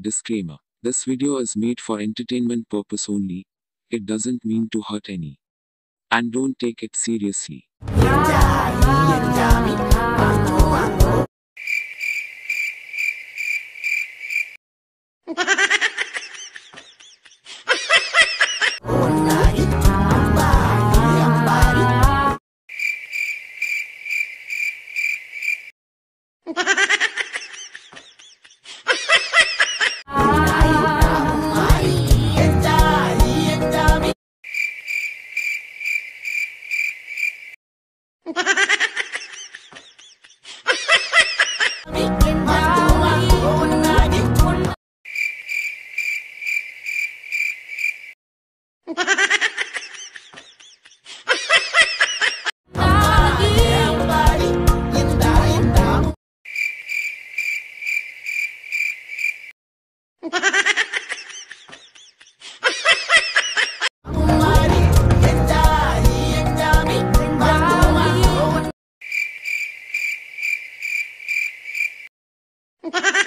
Disclaimer. This video is made for entertainment purpose only. It doesn't mean to hurt any. And don't take it seriously. Ha ha ha!